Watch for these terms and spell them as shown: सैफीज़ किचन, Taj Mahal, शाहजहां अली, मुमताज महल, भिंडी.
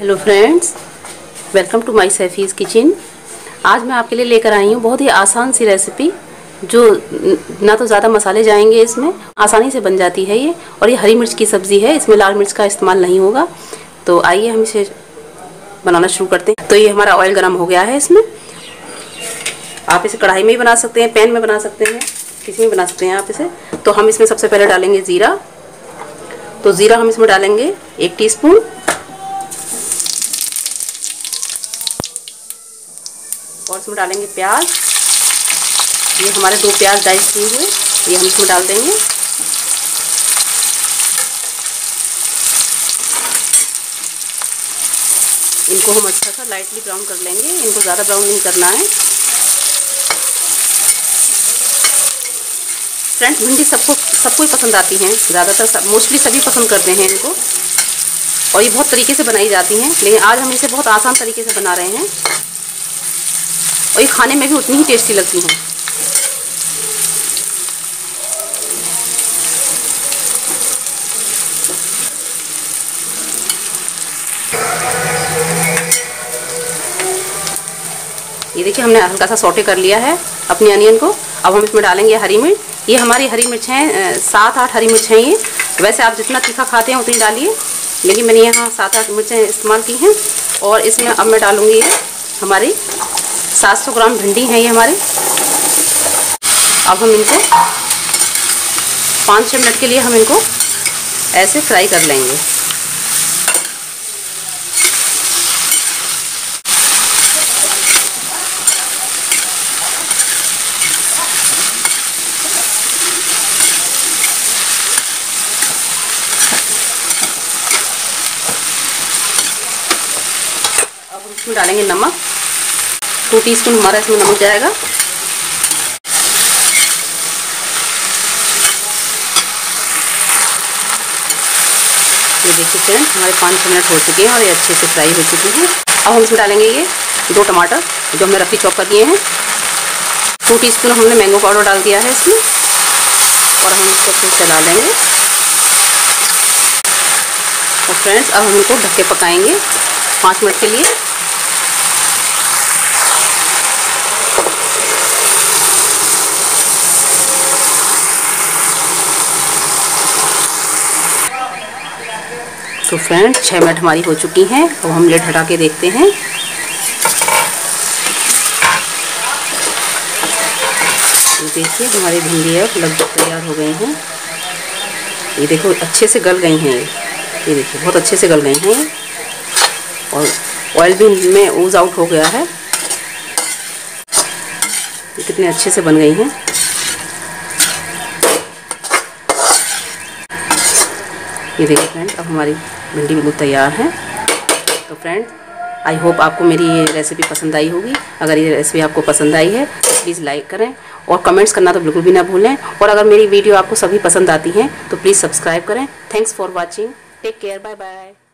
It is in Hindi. Hello friends, welcome to my सैफीज़ किचन। आज मैं आपके लिए लेकर आई हूँ बहुत ही आसान सी रेसिपी, जो ना तो ज़्यादा मसाले जाएंगे, इसमें आसानी से बन जाती है ये। और ये हरी मिर्च की सब्ज़ी है, इसमें लाल मिर्च का इस्तेमाल नहीं होगा। तो आइए हम इसे बनाना शुरू करते हैं। तो ये हमारा ऑयल गर्म हो गया है। इसमें आप इसे कढ़ाई में ही बना सकते हैं, पैन में बना सकते हैं, किसी में बना सकते हैं आप इसे। तो हम इसमें सबसे पहले डालेंगे ज़ीरा। तो ज़ीरा हम इसमें डालेंगे 1 टीस्पून। और इसमें डालेंगे प्याज। ये हमारे 2 प्याज डाइस किए हुए, ये हम इसमें डाल देंगे। इनको हम अच्छा सा लाइटली ब्राउन कर लेंगे, इनको ज़्यादा ब्राउन नहीं करना है। फ्रेंड्स, भिंडी सबको ही पसंद आती हैं, ज़्यादातर मोस्टली सभी पसंद करते हैं इनको। और ये बहुत तरीके से बनाई जाती हैं, लेकिन आज हम इसे बहुत आसान तरीके से बना रहे हैं और ये खाने में भी उतनी ही टेस्टी लगती हैं। ये देखिए, हमने हल्का सा सौटे कर लिया है अपने अनियन को। अब हम इसमें डालेंगे हरी मिर्च। ये हमारी हरी मिर्च हैं, 7-8 हरी मिर्च हैं ये। वैसे आप जितना तीखा खाते हैं उतनी डालिए, लेकिन मैंने यहाँ 7-8 मिर्चें इस्तेमाल की हैं। और इसमें अब मैं डालूँगी हमारी 700 ग्राम भिंडी हैं ये हमारे। अब हम इनको 5-6 मिनट के लिए हम इनको ऐसे फ्राई कर लेंगे। अब हम इसमें डालेंगे नमक। 2 टीस्पून हमारा इसमें नमक जाएगा। ये देखिए फ्रेंड्स, हमारे 5-6 मिनट हो चुके हैं और ये अच्छे से फ्राई हो चुकी हैं। अब हम इसमें डालेंगे ये 2 टमाटर जो हमने रफली चॉप कर दिए हैं। 2 टीस्पून हमने मैंगो पाउडर डाल दिया है इसमें। और हम इसको फिर चला लेंगे। और फ्रेंड्स, अब हम इनको ढक के पकाएंगे 5 मिनट के लिए। तो फ्रेंड्स, 6 मिनट हमारी हो चुकी हैं। अब तो हम लेट हटा के देखते हैं। ये देखिए, हमारी भिंडी अब लगभग तैयार हो गई हैं। ये देखो, अच्छे से गल गई हैं ये देखिए, बहुत अच्छे से गल गई हैं। और ऑयल भी इनमें ओज आउट हो गया है। ये कितने अच्छे से बन गई हैं। ये देखिए फ्रेंड, अब हमारी भिंडी बिल्कुल तैयार है। तो फ्रेंड, आई होप आपको मेरी ये रेसिपी पसंद आई होगी। अगर ये रेसिपी आपको पसंद आई है तो प्लीज़ लाइक करें और कमेंट्स करना तो बिल्कुल भी ना भूलें। और अगर मेरी वीडियो आपको सभी पसंद आती हैं तो प्लीज़ सब्सक्राइब करें। Thanks for watching. Take care. Bye bye.